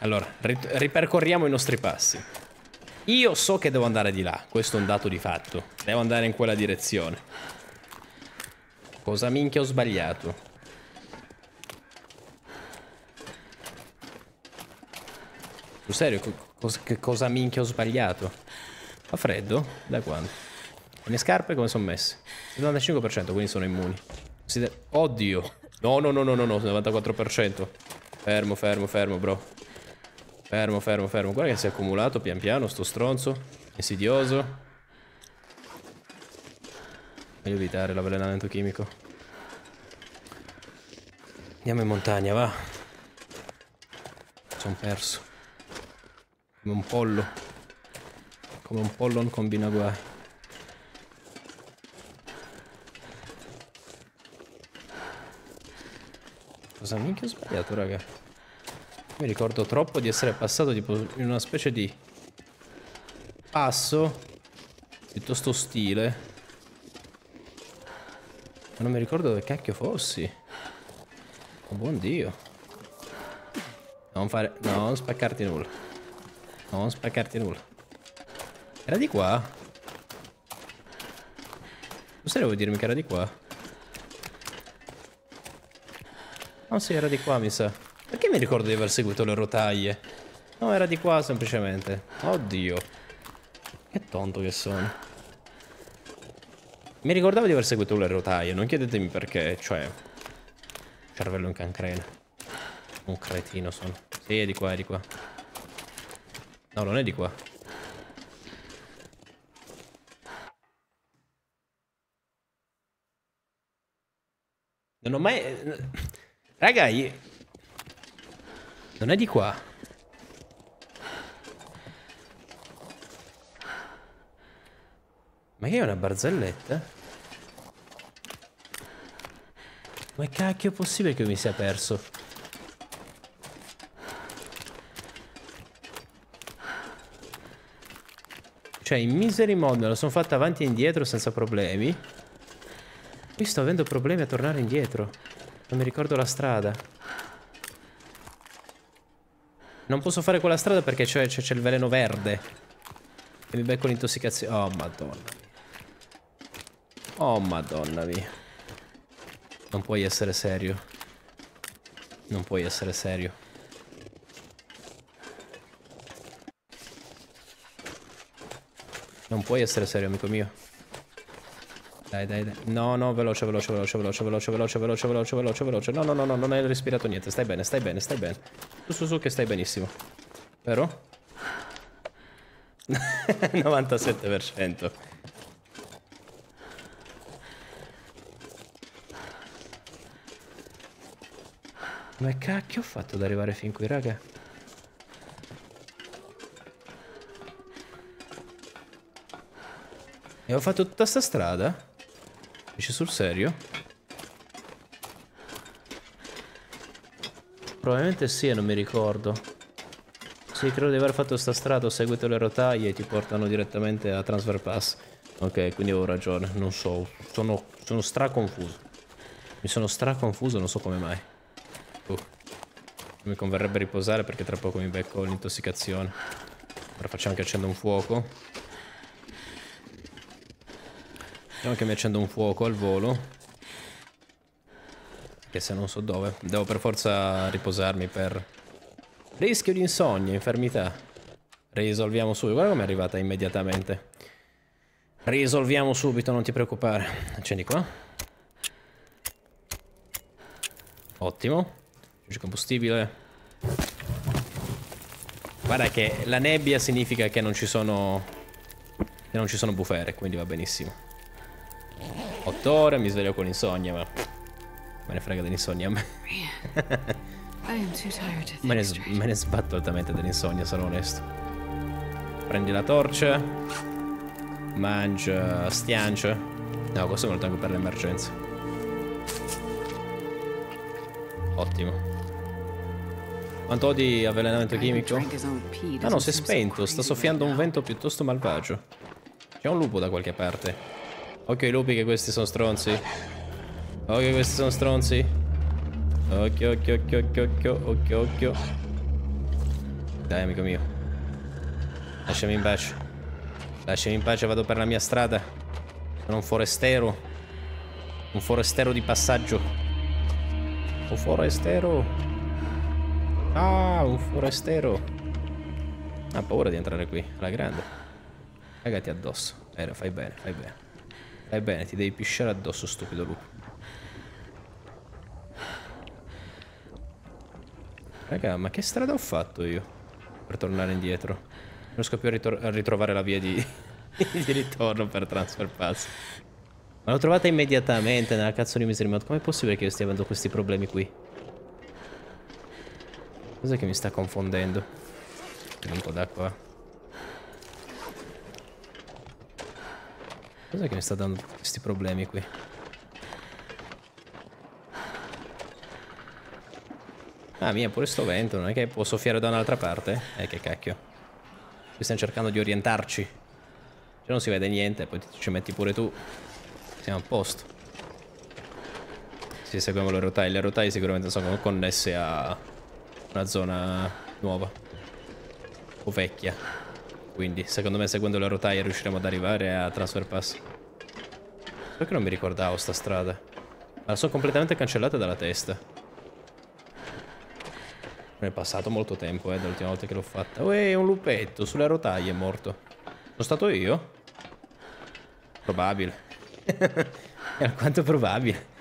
Allora, ripercorriamo i nostri passi. Io so che devo andare di là, questo è un dato di fatto. Devo andare in quella direzione. Cosa minchia ho sbagliato? Sul serio, cosa, cosa minchia ho sbagliato? Fa freddo? Da quando? Le mie scarpe come sono messe? settantacinque per cento, quindi sono immuni. Oddio! No, no, no, no, no, no, novantaquattro per cento. Fermo, fermo, fermo, bro. Fermo, fermo, fermo. Guarda che si è accumulato pian piano sto stronzo. Insidioso. Voglio evitare l'avvelenamento chimico. Andiamo in montagna, va. Sono perso. Come un pollo. Come un pollo non combina guai. Cosa minchia ho sbagliato, raga? Mi ricordo troppo di essere passato tipo in una specie di passo piuttosto ostile. Ma non mi ricordo dove cacchio fossi. Oh buon Dio. Non fare... No, non spaccarti nulla. No, non spaccarti nulla. Era di qua? Forse vuoi dirmi che era di qua? Non si, era di qua mi sa. Perché mi ricordo di aver seguito le rotaie? No, era di qua semplicemente. Oddio. Che tonto che sono. Mi ricordavo di aver seguito le rotaie. Non chiedetemi perché. Cioè, cervello in cancrena. Un cretino sono. Sì, è di qua, è di qua. No, non è di qua. Non ho mai... Raga, io... Non è di qua. Ma che è una barzelletta? Ma cacchio è possibile che mi sia perso? Cioè in Misery Mode me lo sono fatta avanti e indietro senza problemi. Qui sto avendo problemi a tornare indietro. Non mi ricordo la strada. Non posso fare quella strada perché c'è il veleno verde. E mi becco l'intossicazione. Oh madonna. Oh madonna mia. Non puoi essere serio. Non puoi essere serio. Non puoi essere serio, amico mio. Dai, dai, dai. No, no, veloce, veloce, veloce, veloce, veloce, veloce, veloce, veloce, veloce, veloce. No, no, no, no, non hai respirato niente. Stai bene, stai bene, stai bene. Su, su, su, che stai benissimo. Però? novantasette per cento. Ma cacchio ho fatto ad arrivare fin qui, raga? E ho fatto tutta sta strada? Dici sul serio? Probabilmente sì, e non mi ricordo. Sì, credo di aver fatto sta strada, ho seguito le rotaie e ti portano direttamente a Transfer Pass. Ok, quindi avevo ragione, non so, sono, sono straconfuso. Mi sono straconfuso, non so come mai. Uh, mi converrebbe riposare perché tra poco mi becco l'intossicazione. Ora facciamo che accendo un fuoco. Facciamo che mi accendo un fuoco al volo. Perché se non so dove. Devo per forza riposarmi per... rischio di insonnia, infermità. Risolviamo subito. Guarda com'è arrivata immediatamente. Risolviamo subito, non ti preoccupare. Accendi qua. Ottimo. C'è combustibile. Guarda che la nebbia significa che non ci sono che non ci sono bufere, quindi va benissimo. Otto ore, mi sveglio con l'insonnia, ma me ne frega dell'insonnia a me. me, ne me ne sbatto altamente dell'insonnia, sarò onesto. Prendi la torcia. Mangia stiancia. No, questo me lo tengo per l'emergenza. Ottimo. Quanto ho di avvelenamento chimico? Ah no, si è spento. Sta soffiando un vento piuttosto malvagio. C'è un lupo da qualche parte. Occhio ai lupi che questi sono stronzi. Occhio che questi sono stronzi. Occhio, occhio, occhio, occhio, occhio, occhio, occhio. Dai, amico mio. Lasciami in pace. Lasciami in pace, vado per la mia strada. Sono un forestiero. Un forestiero di passaggio. Un forestiero. Ah, un forestiero. Ha paura di entrare qui, alla grande. Cagati addosso. Eh, fai bene, fai bene. Fai bene, ti devi pisciare addosso, stupido lupo. Raga, ma che strada ho fatto io? Per tornare indietro. Non riesco più a, ritro a ritrovare la via di... di ritorno per Transfer Pass. Ma l'ho trovata immediatamente nella cazzo di Misery Mode. Com'è possibile che io stia avendo questi problemi qui? Cos'è che mi sta confondendo? Un po' d'acqua. Cos'è che mi sta dando questi problemi qui? Ah mia, pure sto vento, non è che può soffiare da un'altra parte? Eh, che cacchio. Qui stiamo cercando di orientarci. Cioè non si vede niente, poi ci metti pure tu. Siamo a posto. Sì, seguiamo le rotaie. Le rotaie sicuramente sono connesse a... una zona nuova o vecchia, quindi secondo me seguendo la rotaia riusciremo ad arrivare a Transfer Pass. Perché non mi ricordavo sta strada? La sono completamente cancellata dalla testa. Non è passato molto tempo eh, dall'ultima volta che l'ho fatta. Uè, un lupetto sulla rotaia è morto. Sono stato io? Probabile. È alquanto probabile.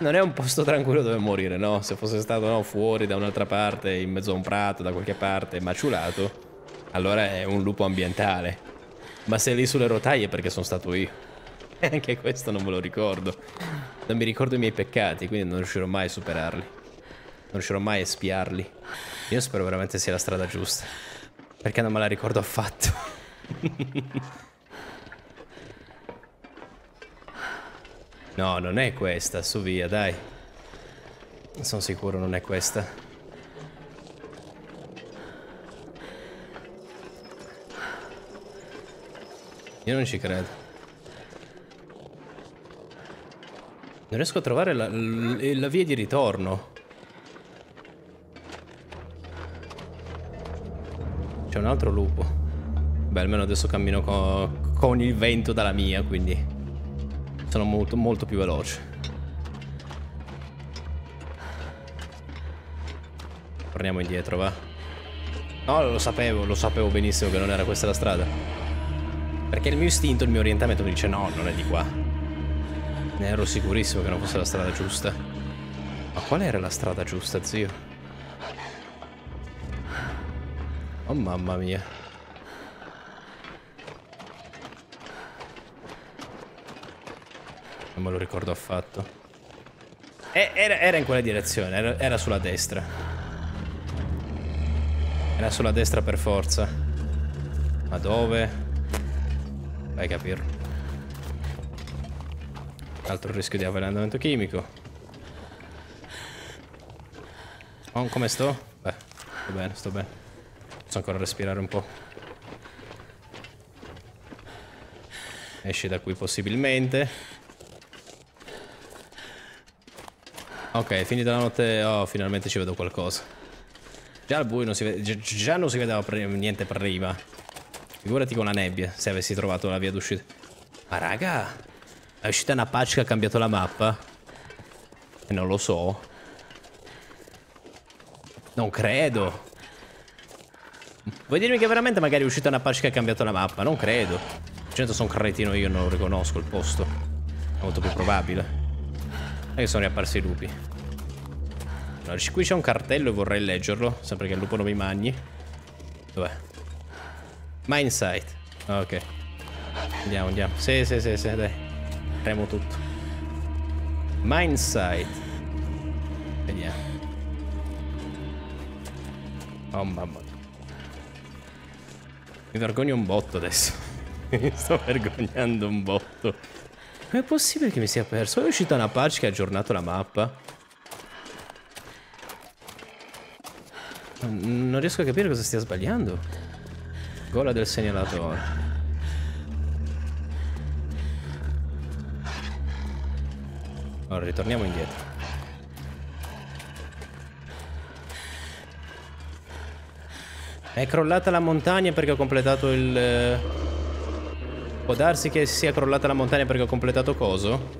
Non è un posto tranquillo dove morire, no? Se fosse stato no, fuori da un'altra parte, in mezzo a un prato, da qualche parte, maciulato, allora è un lupo ambientale. Ma se è lì sulle rotaie è perché sono stato io. E anche questo non me lo ricordo. Non mi ricordo i miei peccati, quindi non riuscirò mai a superarli. Non riuscirò mai a espiarli. Io spero veramente sia la strada giusta. Perché non me la ricordo affatto. No, non è questa, su via, dai. Sono sicuro non è questa. Io non ci credo. Non riesco a trovare la, la, la via di ritorno. C'è un altro lupo. Beh, almeno adesso cammino co- con il vento dalla mia, quindi... sono molto, molto più veloce. Torniamo indietro, va. No, lo sapevo, lo sapevo benissimo che non era questa la strada. Perché il mio istinto, il mio orientamento mi dice no, non è di qua. Ne ero sicurissimo che non fosse la strada giusta. Ma qual era la strada giusta, zio? Oh mamma mia. Non me lo ricordo affatto. E era, era in quella direzione, era, era sulla destra. Era sulla destra per forza. Ma dove? Vai a capirlo. Altro rischio di avvelenamento chimico. Oh, come sto? Beh, sto bene, sto bene. Posso ancora respirare un po'. Esci da qui possibilmente. Ok, finita la notte. Oh, finalmente ci vedo qualcosa. Già al buio non si vede, già non si vedeva pre niente prima. Figurati con la nebbia, se avessi trovato la via d'uscita. Ma raga, è uscita una patch che ha cambiato la mappa. E non lo so. Non credo. Vuoi dirmi che veramente magari è uscita una patch che ha cambiato la mappa? Non credo. Certo, sono cretino io, non lo riconosco il posto. È molto più probabile. Che sono riapparsi i lupi. Allora, qui c'è un cartello e vorrei leggerlo, sempre che il lupo non mi mangi. Dov'è? Mindsight. Ok. Andiamo, andiamo. Sì, sì, sì, sì, dai. Premo tutto. Mindsight. Vediamo. Oh mamma mia. Mi vergogno un botto adesso. Mi sto vergognando un botto. Com'è possibile che mi sia perso? È uscita una patch che ha aggiornato la mappa. Non riesco a capire cosa stia sbagliando. Gola del segnalatore. Allora, ritorniamo indietro. È crollata la montagna perché ho completato il... Può darsi che sia crollata la montagna perché ho completato coso?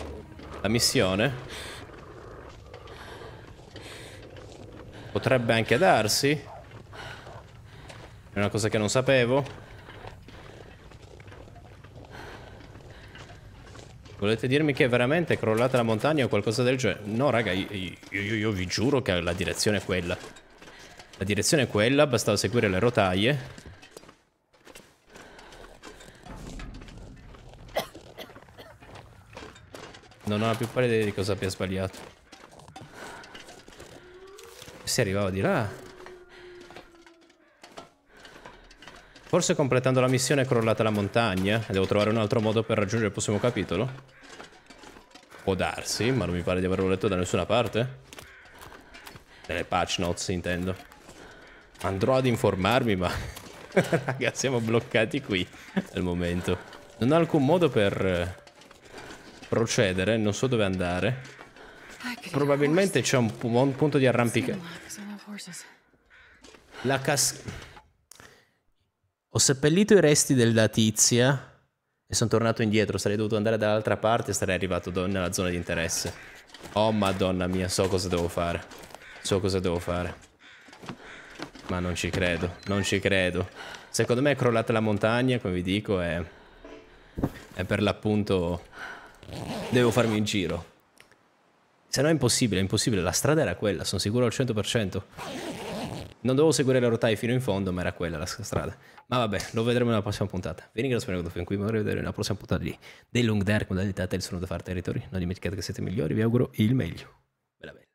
La missione? Potrebbe anche darsi. È una cosa che non sapevo. Volete dirmi che è veramente crollata la montagna o qualcosa del genere? No raga, io, io, io, io vi giuro che la direzione è quella. La direzione è quella, bastava seguire le rotaie. Non ho la più pallida idea di cosa abbia sbagliato. Si arrivava di là. Forse completando la missione è crollata la montagna. Devo trovare un altro modo per raggiungere il prossimo capitolo. Può darsi, ma non mi pare di averlo letto da nessuna parte. Nelle patch notes intendo. Andrò ad informarmi, ma raga, siamo bloccati qui al momento. Non ho alcun modo per... procedere, non so dove andare. Probabilmente c'è un, un punto di arrampica. La cas... Ho seppellito i resti della tizia e sono tornato indietro. Sarei dovuto andare dall'altra parte e sarei arrivato nella zona di interesse. Oh madonna mia, so cosa devo fare. So cosa devo fare. Ma non ci credo, non ci credo. Secondo me è crollata la montagna, come vi dico, è, è per l'appunto... Devo farmi un giro. Se no è impossibile, è impossibile. La strada era quella, sono sicuro al cento per cento. Non dovevo seguire le rotaie fino in fondo, ma era quella la strada. Ma vabbè, lo vedremo nella prossima puntata. Vi ringrazio per aver guardato fin qui, magari vedremo nella prossima puntata di The Long Dark, modalità Tales from the Far Territory. Non dimenticate che siete migliori, vi auguro il meglio. Bella bella.